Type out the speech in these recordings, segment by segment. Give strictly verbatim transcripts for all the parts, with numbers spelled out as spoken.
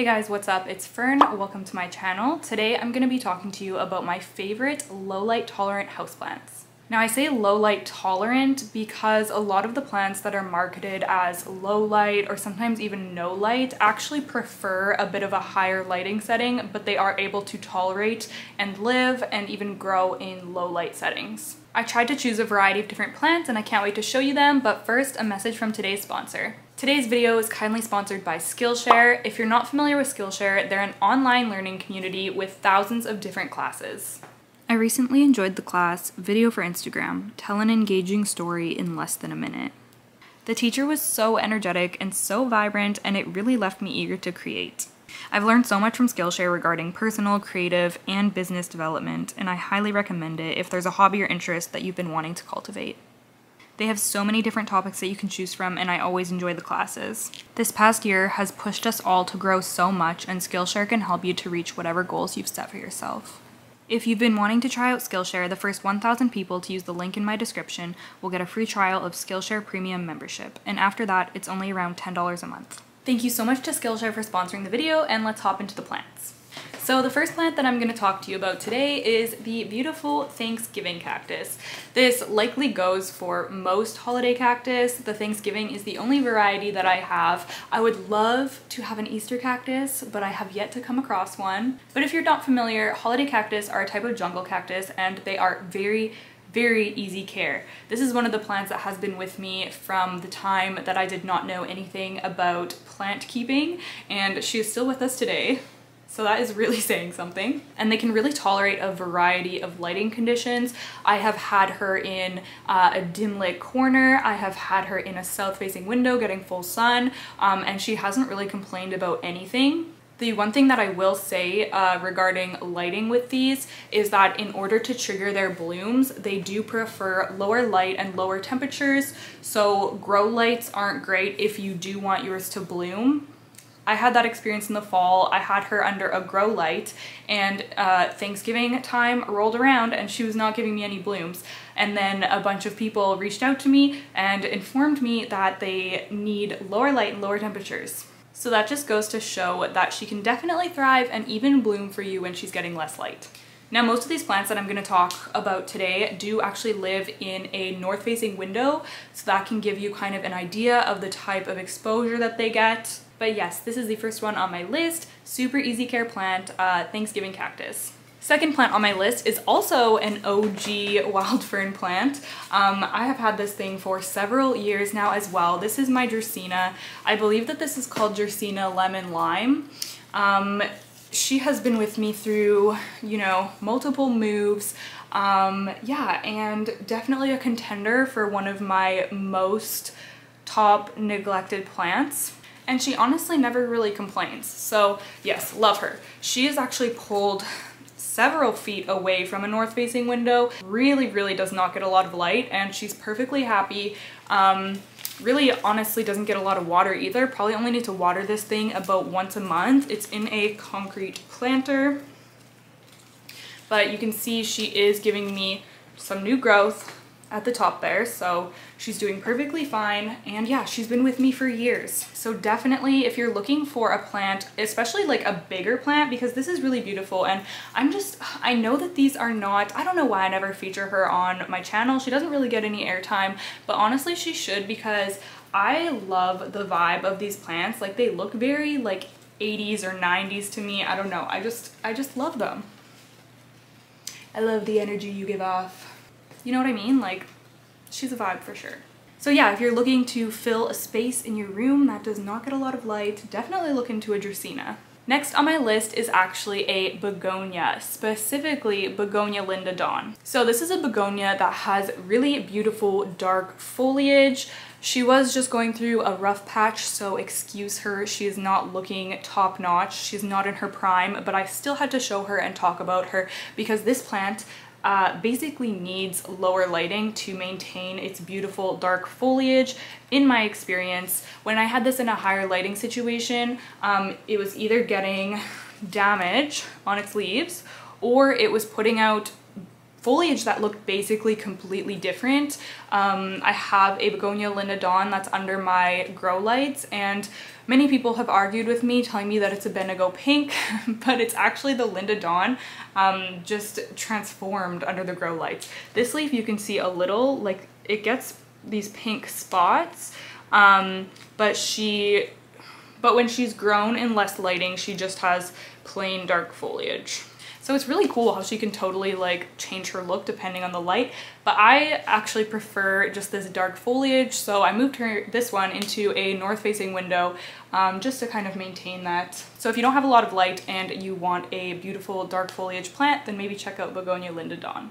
Hey guys, what's up? It's Fern. Welcome to my channel. Today I'm going to be talking to you about my favorite low light tolerant houseplants. Now I say low light tolerant because a lot of the plants that are marketed as low light or sometimes even no light actually prefer a bit of a higher lighting setting, but they are able to tolerate and live and even grow in low light settings. I tried to choose a variety of different plants and I can't wait to show you them, but first a message from today's sponsor. Today's video is kindly sponsored by Skillshare. If you're not familiar with Skillshare, they're an online learning community with thousands of different classes. I recently enjoyed the class, Video for Instagram, Tell an Engaging Story in Less Than a Minute. The teacher was so energetic and so vibrant, and it really left me eager to create. I've learned so much from Skillshare regarding personal, creative, and business development, and I highly recommend it if there's a hobby or interest that you've been wanting to cultivate. They have so many different topics that you can choose from, and I always enjoy the classes. This past year has pushed us all to grow so much, and Skillshare can help you to reach whatever goals you've set for yourself. If you've been wanting to try out Skillshare, the first one thousand people to use the link in my description will get a free trial of Skillshare Premium membership, and after that, it's only around ten dollars a month. Thank you so much to Skillshare for sponsoring the video, and let's hop into the plants. So the first plant that I'm going to talk to you about today is the beautiful Thanksgiving cactus. This likely goes for most holiday cactus. The Thanksgiving is the only variety that I have. I would love to have an Easter cactus, but I have yet to come across one. But if you're not familiar, holiday cactus are a type of jungle cactus, and they are very very easy care. This is one of the plants that has been with me from the time that I did not know anything about plant keeping, and she is still with us today. So that is really saying something. And they can really tolerate a variety of lighting conditions. I have had her in uh, a dim lit corner. I have had her in a south facing window getting full sun, um, and she hasn't really complained about anything. The one thing that I will say uh, regarding lighting with these is that in order to trigger their blooms, they do prefer lower light and lower temperatures. So grow lights aren't great if you do want yours to bloom. I had that experience in the fall. I had her under a grow light, and uh, Thanksgiving time rolled around and she was not giving me any blooms. And then a bunch of people reached out to me and informed me that they need lower light and lower temperatures. So that just goes to show that she can definitely thrive and even bloom for you when she's getting less light. Now, most of these plants that I'm going to talk about today do actually live in a north-facing window, so that can give you kind of an idea of the type of exposure that they get. But yes, this is the first one on my list, super easy care plant, uh, Thanksgiving cactus. Second plant on my list is also an O G wild fern plant. Um, I have had this thing for several years now as well. This is my Dracaena. I believe that this is called Dracaena lemon lime. Um, she has been with me through, you know, multiple moves. Um, yeah, and definitely a contender for one of my most top neglected plants. And she honestly never really complains. So yes, love her. She is actually pulled several feet away from a north-facing window, really, really does not get a lot of light, and she's perfectly happy. Um, really, honestly, doesn't get a lot of water either. Probably only need to water this thing about once a month. It's in a concrete planter, but you can see she is giving me some new growth at the top there, so she's doing perfectly fine. And yeah, she's been with me for years. So definitely if you're looking for a plant, especially like a bigger plant, because this is really beautiful, and I'm just, I know that these are not, I don't know why I never feature her on my channel. She doesn't really get any airtime, but honestly she should, because I love the vibe of these plants. Like, they look very like eighties or nineties to me. I don't know, I just, I just love them. I love the energy you give off. You know what I mean? Like, she's a vibe for sure. So yeah, if you're looking to fill a space in your room that does not get a lot of light, definitely look into a Dracaena. Next on my list is actually a begonia, specifically Begonia Linda Dawn. So this is a begonia that has really beautiful dark foliage. She was just going through a rough patch, so excuse her. She is not looking top notch. She's not in her prime, but I still had to show her and talk about her because this plant Uh, basically needs lower lighting to maintain its beautiful dark foliage. In my experience, when I had this in a higher lighting situation, um, it was either getting damage on its leaves or it was putting out foliage that looked basically completely different. Um, I have a Begonia Linda Dawn that's under my grow lights, and many people have argued with me telling me that it's a Benego pink, but it's actually the Linda Dawn um, just transformed under the grow lights. This leaf you can see a little, like it gets these pink spots, um, but she, but when she's grown in less lighting, she just has plain dark foliage. So it's really cool how she can totally like change her look depending on the light, but I actually prefer just this dark foliage, so I moved her, this one, into a north-facing window um, just to kind of maintain that. So if you don't have a lot of light and you want a beautiful dark foliage plant, then maybe check out Begonia Linda Dawn.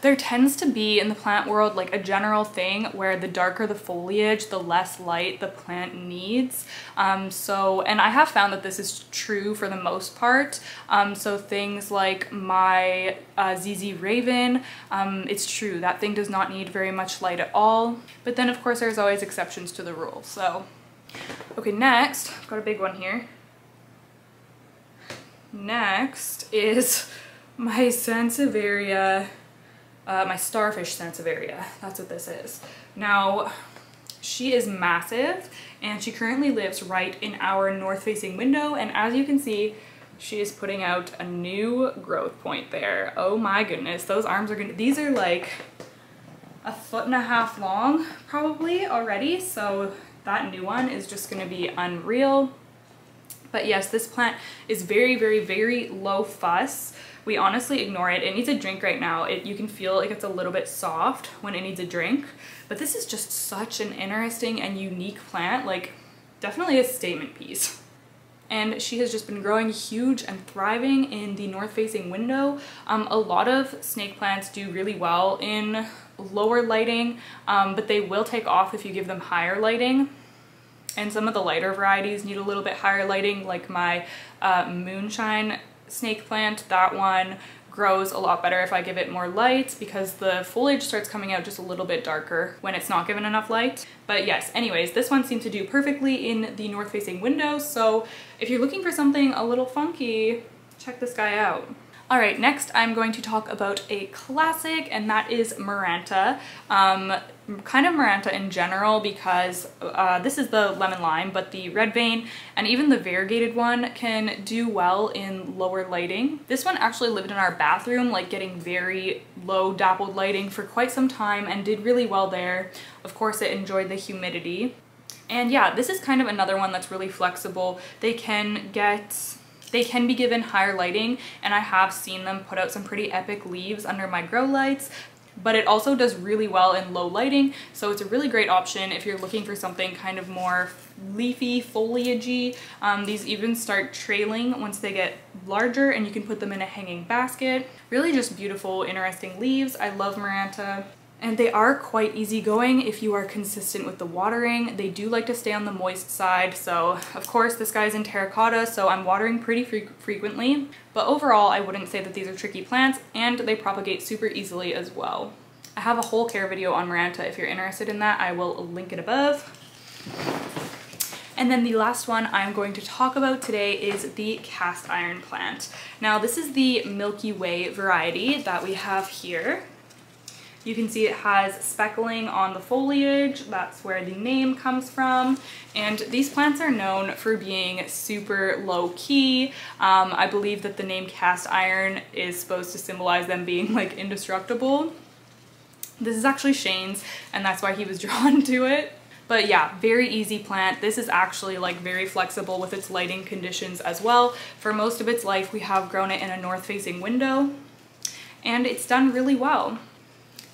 There tends to be in the plant world like a general thing where the darker the foliage, the less light the plant needs. Um, so, and I have found that this is true for the most part. Um, so things like my uh, Z Z Raven, um, it's true, that thing does not need very much light at all. But then of course there's always exceptions to the rule, so. Okay, next, I've got a big one here. Next is my Sansevieria. Uh, my starfish sansevieria, that's what this is. Now, she is massive and she currently lives right in our north-facing window, and as you can see, she is putting out a new growth point there. Oh my goodness, those arms are gonna, these are like a foot and a half long probably already, so that new one is just gonna be unreal. But yes, this plant is very, very, very low fuss. We honestly ignore it. It needs a drink right now. It, you can feel like it's a little bit soft when it needs a drink. But this is just such an interesting and unique plant, like definitely a statement piece. And she has just been growing huge and thriving in the north-facing window. Um, a lot of snake plants do really well in lower lighting, um, but they will take off if you give them higher lighting. And some of the lighter varieties need a little bit higher lighting, like my uh, moonshine snake plant. That one grows a lot better if I give it more light because the foliage starts coming out just a little bit darker when it's not given enough light. But yes, anyways, this one seemed to do perfectly in the north-facing window, so if you're looking for something a little funky, check this guy out. All right, next I'm going to talk about a classic, and that is Maranta. Um, kind of Maranta in general because uh, this is the lemon lime, but the red vein and even the variegated one can do well in lower lighting. This one actually lived in our bathroom, like getting very low dappled lighting for quite some time, and did really well there. Of course, it enjoyed the humidity. And yeah, this is kind of another one that's really flexible. They can get... They can be given higher lighting, and I have seen them put out some pretty epic leaves under my grow lights, but it also does really well in low lighting, so it's a really great option if you're looking for something kind of more leafy, foliagey. Um, these even start trailing once they get larger, and you can put them in a hanging basket. Really just beautiful, interesting leaves. I love Maranta. And they are quite easygoing if you are consistent with the watering. They do like to stay on the moist side, so of course this guy's in terracotta, so I'm watering pretty fre frequently. But overall, I wouldn't say that these are tricky plants, and they propagate super easily as well. I have a whole care video on Maranta if you're interested in that. I will link it above. And then the last one I'm going to talk about today is the cast iron plant. Now this is the Milky Way variety that we have here. You can see it has speckling on the foliage, that's where the name comes from, and these plants are known for being super low-key. Um, I believe that the name cast iron is supposed to symbolize them being like indestructible. This is actually Shane's, and that's why he was drawn to it. But yeah, very easy plant. This is actually like very flexible with its lighting conditions as well. For most of its life, we have grown it in a north-facing window, and it's done really well.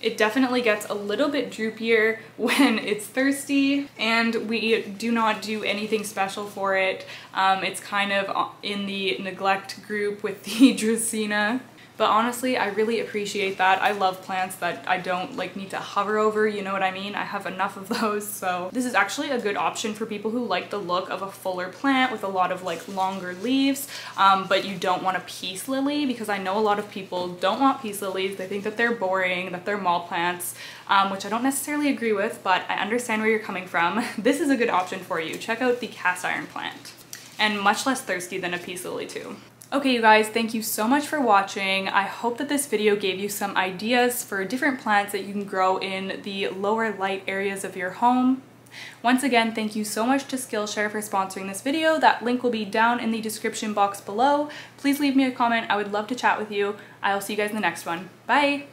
It definitely gets a little bit droopier when it's thirsty, and we do not do anything special for it. Um, it's kind of in the neglect group with the Dracaena. But honestly, I really appreciate that. I love plants that I don't like need to hover over, you know what I mean? I have enough of those, so. This is actually a good option for people who like the look of a fuller plant with a lot of like longer leaves, um, but you don't want a peace lily, because I know a lot of people don't want peace lilies. They think that they're boring, that they're mall plants, um, which I don't necessarily agree with, but I understand where you're coming from. This is a good option for you. Check out the cast iron plant, and much less thirsty than a peace lily too. Okay, you guys, thank you so much for watching. I hope that this video gave you some ideas for different plants that you can grow in the lower light areas of your home. Once again, thank you so much to Skillshare for sponsoring this video. That link will be down in the description box below. Please leave me a comment. I would love to chat with you. I'll see you guys in the next one. Bye!